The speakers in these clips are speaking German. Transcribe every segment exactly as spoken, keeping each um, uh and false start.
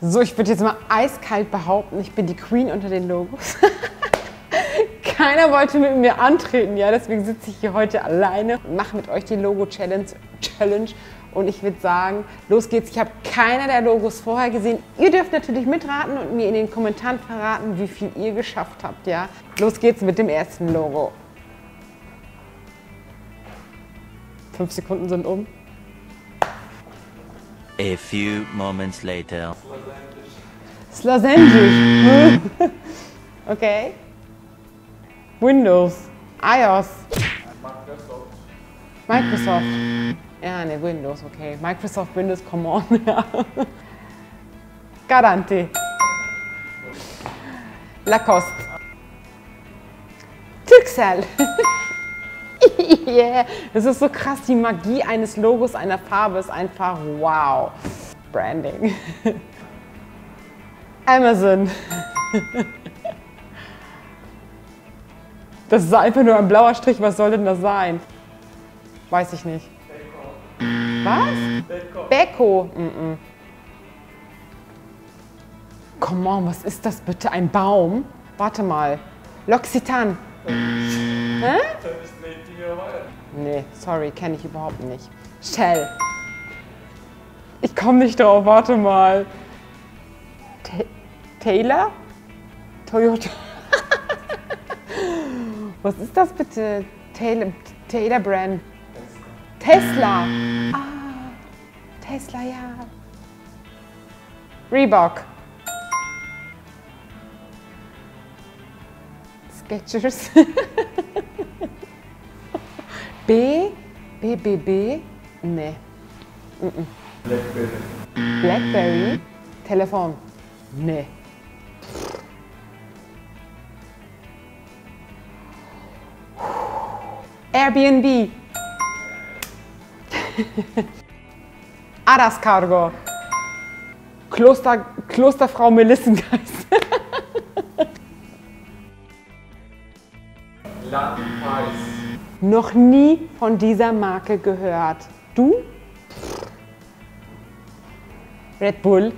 So, ich würde jetzt mal eiskalt behaupten, ich bin die Queen unter den Logos. Keiner wollte mit mir antreten, ja, deswegen sitze ich hier heute alleine und mache mit euch die Logo-Challenge. Challenge. Und ich würde sagen, los geht's. Ich habe keiner der Logos vorher gesehen. Ihr dürft natürlich mitraten und mir in den Kommentaren verraten, wie viel ihr geschafft habt, ja. Los geht's mit dem ersten Logo. Fünf Sekunden sind um. A few moments later. Slasendisch. Okay. Windows, iOS, Microsoft. Microsoft. Ja, ne, Windows, okay. Microsoft, Windows, come on. Ja. Garanti. Lacoste. Türksel. Yeah. Das ist so krass, die Magie eines Logos, einer Farbe ist einfach wow. Branding. Amazon. Das ist einfach nur ein blauer Strich, was soll denn das sein? Weiß ich nicht. Beko. Was? Beko. Beko. Mm-mm. Come on, was ist das bitte? Ein Baum? Warte mal. L'Occitane. Hä? Nee, sorry, kenne ich überhaupt nicht. Shell. Ich komme nicht drauf, warte mal. Ta- Taylor? Toyota. Was ist das bitte? Taylor, Taylor Brand. Tesla. Tesla. Ah, Tesla, ja. Reebok. Skechers. B, B, B, B. Nee. Mm-mm. Blackberry. Blackberry. Telefon. Nee. Airbnb. Aras Cargo. Kloster, Klosterfrau Melissengeist. Ladenpreis. Noch nie von dieser Marke gehört. Du? Red Bull.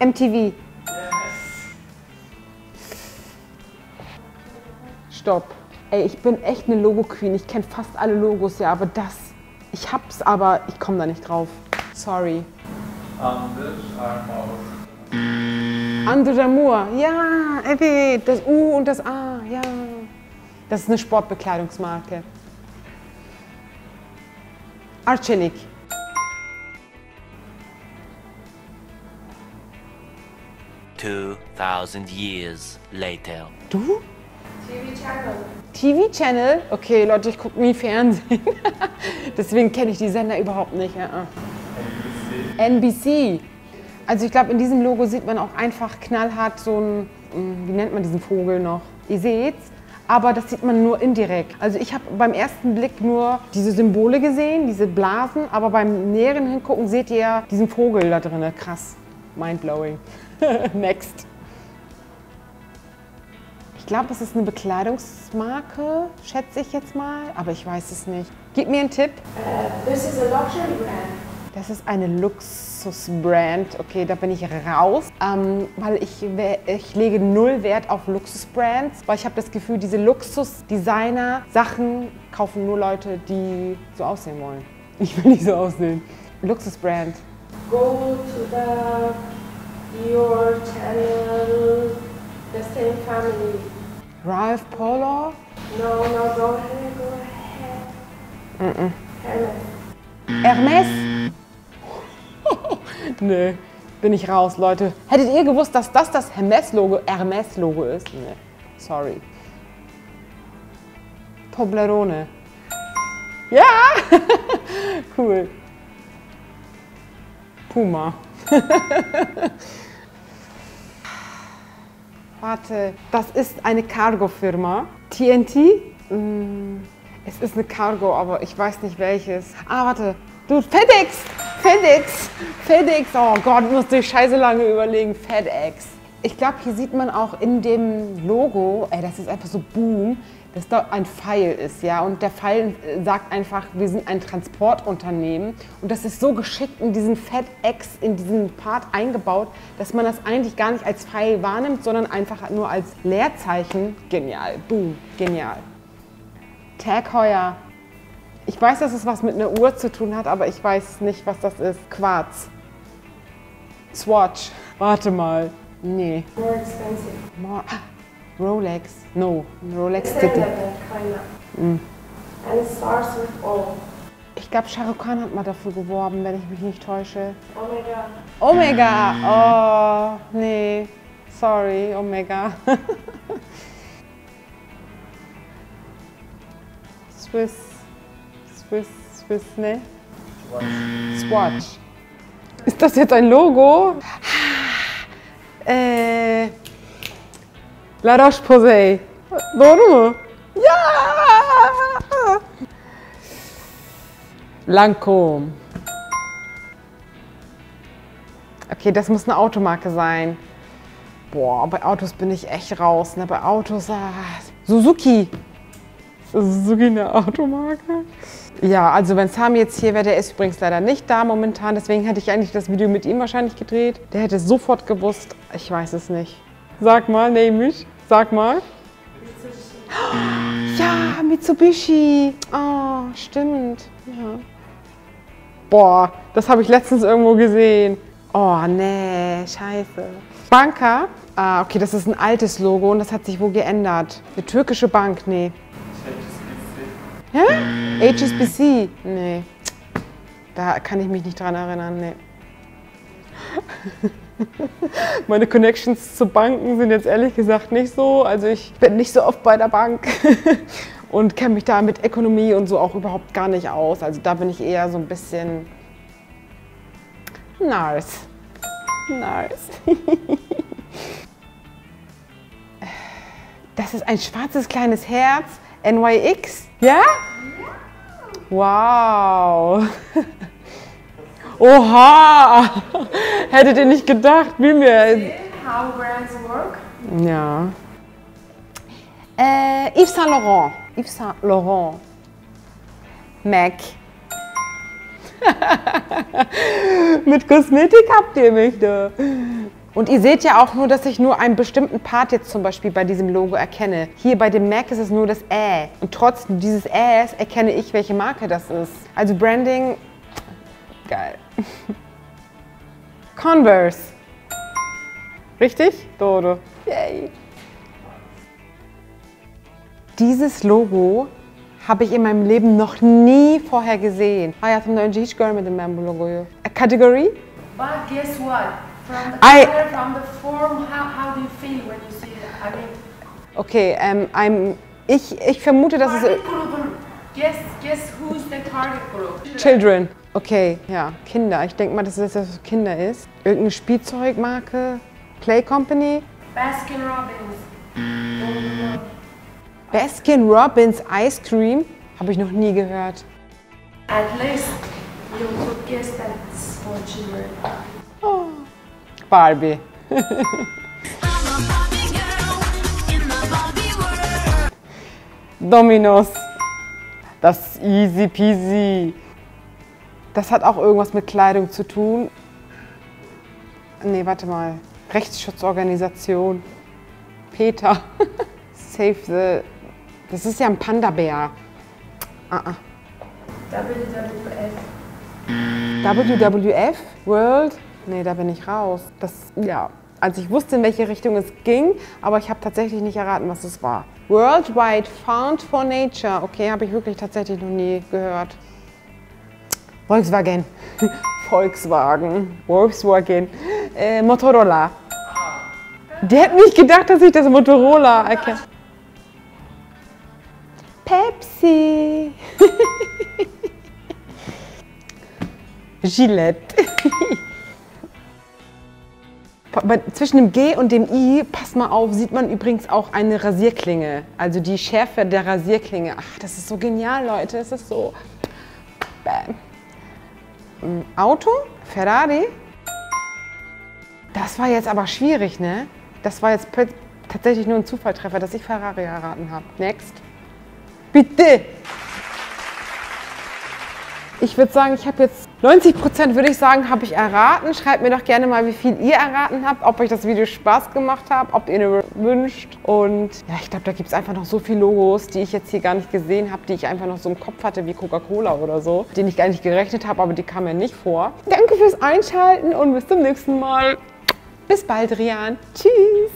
M T V. Stopp. Ey, ich bin echt eine Logo-Queen. Ich kenne fast alle Logos, ja, aber das... Ich hab's, aber ich komme da nicht drauf. Sorry. Under Amour. Ja, ey, das U und das A, ja. Das ist eine Sportbekleidungsmarke. Arcelik. two thousand years later. Du? T V-Channel. T V-Channel? Okay, Leute, ich gucke nie Fernsehen. Deswegen kenne ich die Sender überhaupt nicht. N B C. Also ich glaube, in diesem Logo sieht man auch einfach knallhart so ein, wie nennt man diesen Vogel noch? Ihr seht's, aber das sieht man nur indirekt. Also ich habe beim ersten Blick nur diese Symbole gesehen, diese Blasen, aber beim näheren Hingucken seht ihr diesen Vogel da drin. Krass. Mindblowing. Next. Ich glaube, es ist eine Bekleidungsmarke, schätze ich jetzt mal, aber ich weiß es nicht. Gib mir einen Tipp. Uh, this is a luxury brand. Das ist eine Luxusbrand. Okay, da bin ich raus, ähm, weil ich, ich lege null Wert auf Luxusbrands, weil ich habe das Gefühl, diese Luxusdesigner-Sachen kaufen nur Leute, die so aussehen wollen. Ich will nicht so aussehen. Luxusbrand. Go to the your channel. The same family. Ralph Polo? No, no, go ahead, go ahead. Mm-mm. Hermes. Hermes? Nee, bin ich raus, Leute. Hättet ihr gewusst, dass das das Hermes-Logo, Hermes-Logo ist? Nee, sorry. Toblerone. Ja! Cool. Puma. Warte, das ist eine Cargo-Firma. T N T? Mm, es ist eine Cargo, aber ich weiß nicht welches. Ah, warte. Du, FedEx! FedEx! FedEx! Oh Gott, musste ich scheiße lange überlegen. FedEx. Ich glaube, hier sieht man auch in dem Logo, ey, das ist einfach so boom, dass da ein Pfeil ist, ja, und der Pfeil sagt einfach, wir sind ein Transportunternehmen, und das ist so geschickt in diesen FedEx, in diesen Part eingebaut, dass man das eigentlich gar nicht als Pfeil wahrnimmt, sondern einfach nur als Leerzeichen. Genial, boom, genial. Tag Heuer. Ich weiß, dass es was mit einer Uhr zu tun hat, aber ich weiß nicht, was das ist. Quarz. Swatch. Warte mal. Nee. More expensive. More. Rolex. No. Rolex City. Mm. And starts with O. Ich glaube, Shah Rukh Khan hat mal dafür geworben, wenn ich mich nicht täusche. Omega. Omega. Oh, nee. Sorry, Omega. Swiss. Swiss. Swiss, ne? Swatch. Ist das jetzt ein Logo? Äh. La Roche-Posay. Warum? Ja! Lancôme. Okay, das muss eine Automarke sein. Boah, bei Autos bin ich echt raus, ne? Bei Autos. Ah, Suzuki. Ist Suzuki eine Automarke? Ja, also wenn Sami jetzt hier wäre, der ist übrigens leider nicht da momentan, deswegen hätte ich eigentlich das Video mit ihm wahrscheinlich gedreht. Der hätte sofort gewusst, ich weiß es nicht. Sag mal, nämlich, sag mal. Mitsubishi. Ja, Mitsubishi. Oh, stimmt. Ja. Boah, das habe ich letztens irgendwo gesehen. Oh, nee, scheiße. Banka. Ah, okay, das ist ein altes Logo und das hat sich wohl geändert. Eine türkische Bank, nee. H S B C. Hä? H S B C? Nee. Da kann ich mich nicht dran erinnern, nee. Meine Connections zu Banken sind jetzt ehrlich gesagt nicht so, also ich bin nicht so oft bei der Bank und kenne mich da mit Ökonomie und so auch überhaupt gar nicht aus, also da bin ich eher so ein bisschen nice. Nice. Das ist ein schwarzes kleines Herz, N Y X, ja? Wow. Oha! Hättet ihr nicht gedacht, wie mir. How brands work? Ja. Äh, Yves Saint Laurent. Yves Saint Laurent. M A C. Mit Kosmetik habt ihr mich da. Und ihr seht ja auch nur, dass ich nur einen bestimmten Part jetzt zum Beispiel bei diesem Logo erkenne. Hier bei dem M A C ist es nur das Ä. Und trotz dieses Äs erkenne ich, welche Marke das ist. Also Branding. Geil. Converse. Richtig? Dodo. Yay. Dieses Logo habe ich in meinem Leben noch nie vorher gesehen. Hayatım da önce hiç görmedim ben bu logoyu. A category? But guess what? From the color, from the form, how, how do you feel when you see it? I mean, okay, um, I'm, ich, ich vermute, dass es... Guess, guess who's the target group? Children. Okay, ja, Kinder. Ich denke mal, dass das für Kinder ist. Irgendeine Spielzeugmarke? Play Company? Baskin Robbins. Baskin Robbins Ice Cream? Habe ich noch nie gehört. At least you could guess that's for children. Oh. Barbie. I'm a Barbie girl in the Barbie world. Domino's. Das ist easy peasy. Das hat auch irgendwas mit Kleidung zu tun. Nee, warte mal. Rechtsschutzorganisation. PETA. Save the... Das ist ja ein Panda-Bär. Ah, ah. W W F. W W F? World? Nee, da bin ich raus. Das, ja. Also ich wusste, in welche Richtung es ging, aber ich habe tatsächlich nicht erraten, was es war. Worldwide Found for Nature. Okay, habe ich wirklich tatsächlich noch nie gehört. Volkswagen. Volkswagen. Volkswagen. Äh, Motorola. Die hätten nicht gedacht, dass ich das Motorola erkenne. Pepsi. Gillette. Zwischen dem G und dem I, pass mal auf, sieht man übrigens auch eine Rasierklinge. Also die Schärfe der Rasierklinge. Ach, das ist so genial, Leute. Das ist so... Bam. Auto? Ferrari? Das war jetzt aber schwierig, ne? Das war jetzt tatsächlich nur ein Zufalltreffer, dass ich Ferrari erraten habe. Next. Bitte! Ich würde sagen, ich habe jetzt neunzig Prozent würde ich sagen, habe ich erraten. Schreibt mir doch gerne mal, wie viel ihr erraten habt, ob euch das Video Spaß gemacht hat, ob ihr eine wünscht. Und ja, ich glaube, da gibt es einfach noch so viele Logos, die ich jetzt hier gar nicht gesehen habe, die ich einfach noch so im Kopf hatte, wie Coca-Cola oder so, denen ich gar nicht gerechnet habe, aber die kamen mir nicht vor. Danke fürs Einschalten und bis zum nächsten Mal. Bis bald, Rian. Tschüss.